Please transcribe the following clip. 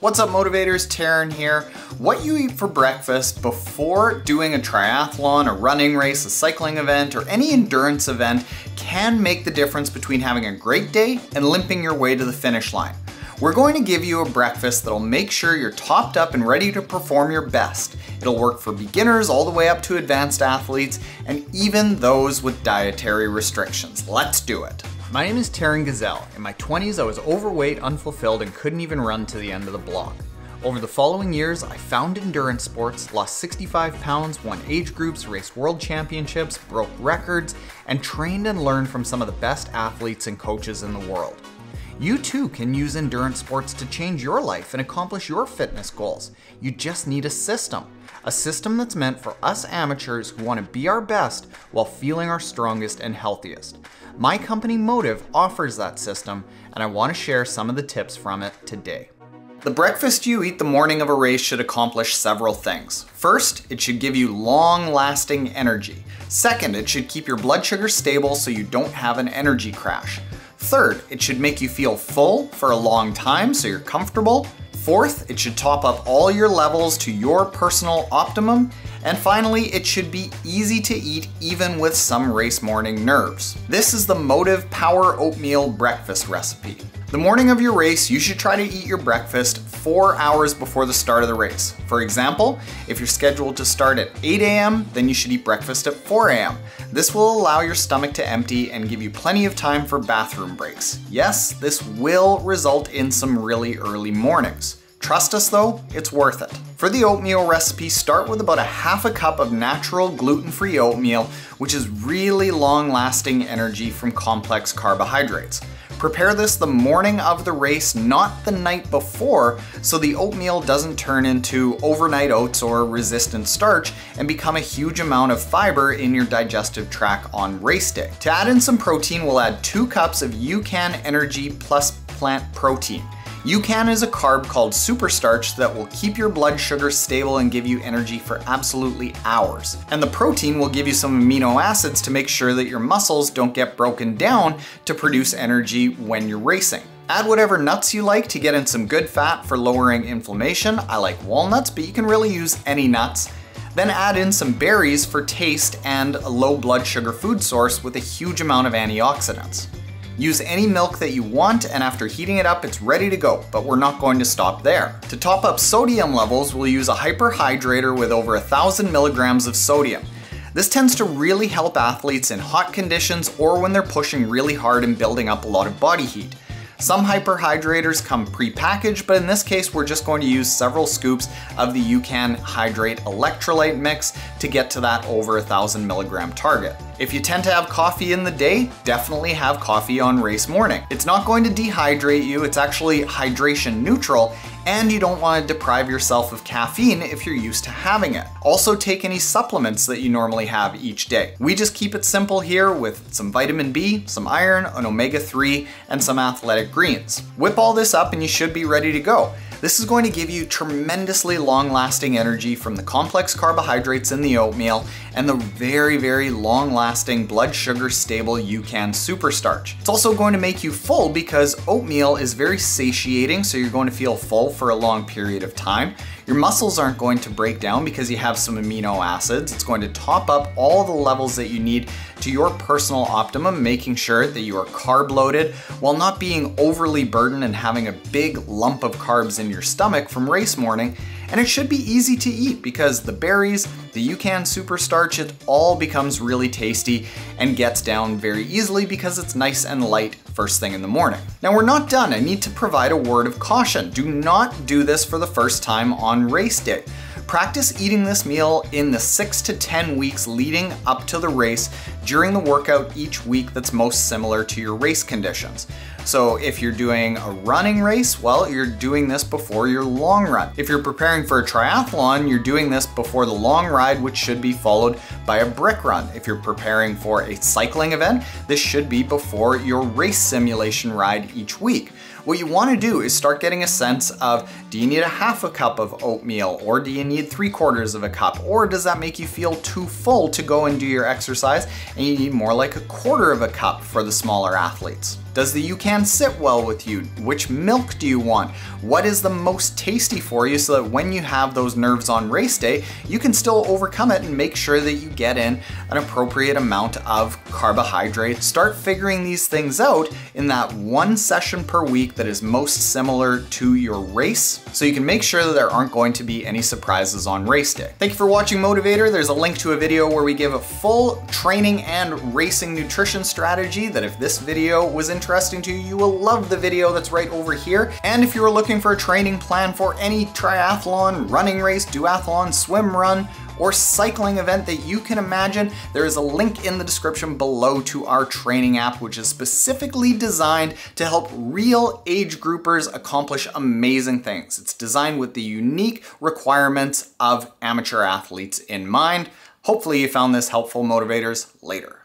What's up motivators, Taren here. What you eat for breakfast before doing a triathlon, a running race, a cycling event, or any endurance event can make the difference between having a great day and limping your way to the finish line. We're going to give you a breakfast that'll make sure you're topped up and ready to perform your best. It'll work for beginners all the way up to advanced athletes and even those with dietary restrictions. Let's do it. My name is Taren Gesell. In my 20s, I was overweight, unfulfilled, and couldn't even run to the end of the block. Over the following years, I found endurance sports, lost 65 pounds, won age groups, raced world championships, broke records, and trained and learned from some of the best athletes and coaches in the world. You too can use endurance sports to change your life and accomplish your fitness goals. You just need a system that's meant for us amateurs who want to be our best while feeling our strongest and healthiest. My company MOTTIV offers that system, and I want to share some of the tips from it today. The breakfast you eat the morning of a race should accomplish several things. First, it should give you long-lasting energy. Second, it should keep your blood sugar stable so you don't have an energy crash. Third, it should make you feel full for a long time so you're comfortable. Fourth, it should top up all your levels to your personal optimum. And finally, it should be easy to eat even with some race morning nerves. This is the MOTTIV Power Oatmeal Breakfast Recipe. The morning of your race, you should try to eat your breakfast 4 hours before the start of the race. For example, if you're scheduled to start at 8 a.m., then you should eat breakfast at 4 a.m. This will allow your stomach to empty and give you plenty of time for bathroom breaks. Yes, this will result in some really early mornings. Trust us though, it's worth it. For the oatmeal recipe, start with about ½ cup of natural gluten-free oatmeal, which is really long-lasting energy from complex carbohydrates. Prepare this the morning of the race, not the night before, so the oatmeal doesn't turn into overnight oats or resistant starch and become a huge amount of fiber in your digestive tract on race day. To add in some protein, we'll add 2 cups of UCAN Energy Plus Plant Protein. UCAN is a carb called superstarch that will keep your blood sugar stable and give you energy for absolutely hours. And the protein will give you some amino acids to make sure that your muscles don't get broken down to produce energy when you're racing. Add whatever nuts you like to get in some good fat for lowering inflammation. I like walnuts, but you can really use any nuts. Then add in some berries for taste and a low blood sugar food source with a huge amount of antioxidants. Use any milk that you want, and after heating it up, it's ready to go, but we're not going to stop there. To top up sodium levels, we'll use a hyperhydrator with over 1,000 milligrams of sodium. This tends to really help athletes in hot conditions or when they're pushing really hard and building up a lot of body heat. Some hyperhydrators come pre-packaged, but in this case, we're just going to use several scoops of the UCAN Hydrate Electrolyte Mix to get to that over 1,000 milligram target. If you tend to have coffee in the day, definitely have coffee on race morning. It's not going to dehydrate you, it's actually hydration neutral, and you don't want to deprive yourself of caffeine if you're used to having it. Also take any supplements that you normally have each day. We just keep it simple here with some vitamin B, some iron, an omega-3, and some athletic greens. Whip all this up and you should be ready to go. This is going to give you tremendously long-lasting energy from the complex carbohydrates in the oatmeal and the very, very long-lasting blood sugar stable UCAN SuperStarch. It's also going to make you full because oatmeal is very satiating, so you're going to feel full for a long period of time. Your muscles aren't going to break down because you have some amino acids. It's going to top up all the levels that you need to your personal optimum, making sure that you are carb loaded while not being overly burdened and having a big lump of carbs in your stomach from race morning. And it should be easy to eat because the berries, the UCAN SuperStarch, it all becomes really tasty and gets down very easily because it's nice and light first thing in the morning. Now we're not done. I need to provide a word of caution. Do not do this for the first time on race day. Practice eating this meal in the 6 to 10 weeks leading up to the race during the workout each week that's most similar to your race conditions. So if you're doing a running race, well, you're doing this before your long run. If you're preparing for a triathlon, you're doing this before the long ride, which should be followed by a brick run. If you're preparing for a cycling event, this should be before your race simulation ride each week. What you want to do is start getting a sense of, do you need ½ cup of oatmeal, or do you need 3/4 cup, or does that make you feel too full to go and do your exercise and you need more like 1/4 cup for the smaller athletes? Does the UCAN sit well with you? Which milk do you want? What is the most tasty for you so that when you have those nerves on race day, you can still overcome it and make sure that you get in an appropriate amount of carbohydrate. Start figuring these things out in that one session per week that is most similar to your race, so you can make sure that there aren't going to be any surprises on race day. Thank you for watching Motivator. There's a link to a video where we give a full training and racing nutrition strategy that if this video was interesting to you, you will love the video that's right over here. And if you are looking for a training plan for any triathlon, running race, duathlon, swim run, or cycling event that you can imagine, there is a link in the description below to our training app, which is specifically designed to help real age groupers accomplish amazing things. It's designed with the unique requirements of amateur athletes in mind. Hopefully you found this helpful, motivators. Later.